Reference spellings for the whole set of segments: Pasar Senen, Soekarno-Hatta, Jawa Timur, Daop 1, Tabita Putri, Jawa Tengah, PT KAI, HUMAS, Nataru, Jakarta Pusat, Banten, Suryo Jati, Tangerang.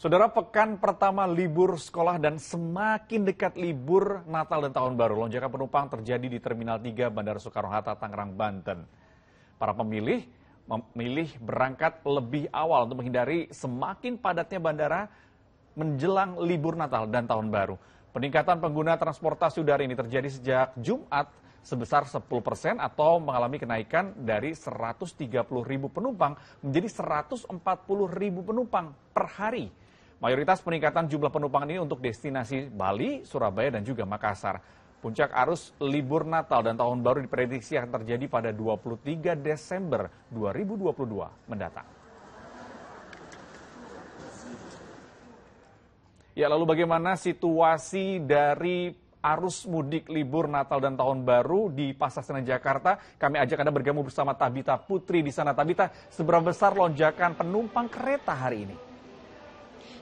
Saudara, pekan pertama libur sekolah dan semakin dekat libur Natal dan Tahun Baru, lonjakan penumpang terjadi di Terminal 3 Bandara Soekarno-Hatta, Tangerang, Banten. Para pemilih memilih berangkat lebih awal untuk menghindari semakin padatnya bandara menjelang libur Natal dan Tahun Baru. Peningkatan pengguna transportasi udara ini terjadi sejak Jumat sebesar 10% atau mengalami kenaikan dari 130.000 penumpang menjadi 140.000 penumpang per hari. Mayoritas peningkatan jumlah penumpang ini untuk destinasi Bali, Surabaya, dan juga Makassar. Puncak arus libur Natal dan Tahun Baru diprediksi akan terjadi pada 23 Desember 2022 mendatang. Ya, lalu bagaimana situasi dari arus mudik libur Natal dan Tahun Baru di Pasar Senen, Jakarta? Kami ajak Anda bergabung bersama Tabita Putri di sana. Tabita, seberapa besar lonjakan penumpang kereta hari ini?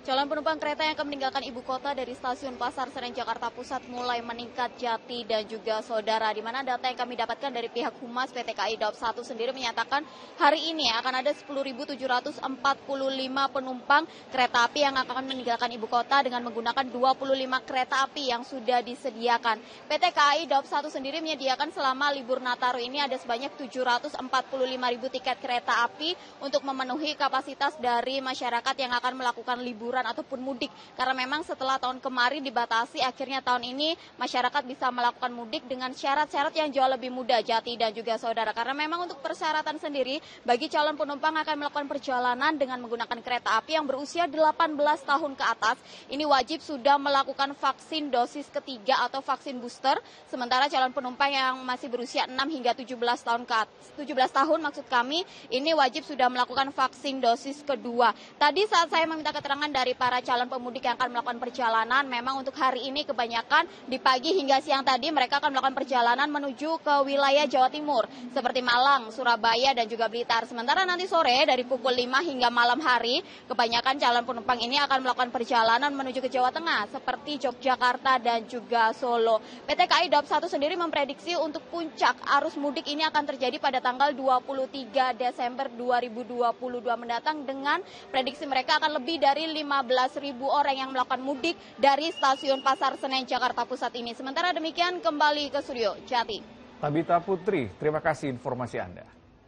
Calon penumpang kereta yang akan meninggalkan ibu kota dari stasiun Pasar Senen Jakarta Pusat mulai meningkat, Jati dan juga Saudara. Di mana data yang kami dapatkan dari pihak HUMAS PT KAI Daop 1 sendiri menyatakan hari ini akan ada 10.745 penumpang kereta api yang akan meninggalkan ibu kota dengan menggunakan 25 kereta api yang sudah disediakan. PT KAI Daop 1 sendiri menyediakan selama libur Nataru ini ada sebanyak 745.000 tiket kereta api untuk memenuhi kapasitas dari masyarakat yang akan melakukan liburan ataupun mudik, karena memang setelah tahun kemarin dibatasi, akhirnya tahun ini masyarakat bisa melakukan mudik dengan syarat-syarat yang jauh lebih mudah, Jati dan juga Saudara. Karena memang untuk persyaratan sendiri bagi calon penumpang akan melakukan perjalanan dengan menggunakan kereta api yang berusia 18 tahun ke atas ini wajib sudah melakukan vaksin dosis ketiga atau vaksin booster, sementara calon penumpang yang masih berusia 6 hingga 17 tahun maksud kami ini wajib sudah melakukan vaksin dosis kedua. Tadi saat saya meminta keterangan dari para calon pemudik yang akan melakukan perjalanan, memang untuk hari ini kebanyakan di pagi hingga siang tadi mereka akan melakukan perjalanan menuju ke wilayah Jawa Timur seperti Malang, Surabaya, dan juga Blitar. Sementara nanti sore dari pukul 5 hingga malam hari, kebanyakan calon penumpang ini akan melakukan perjalanan menuju ke Jawa Tengah seperti Yogyakarta dan juga Solo. PT KAI Daop 1 sendiri memprediksi untuk puncak arus mudik ini akan terjadi pada tanggal 23 Desember 2022 mendatang dengan prediksi mereka akan lebih dari 15.000 orang yang melakukan mudik dari stasiun Pasar Senen Jakarta Pusat ini. Sementara demikian, kembali ke Suryo Jati. Tabita Putri, terima kasih informasi Anda.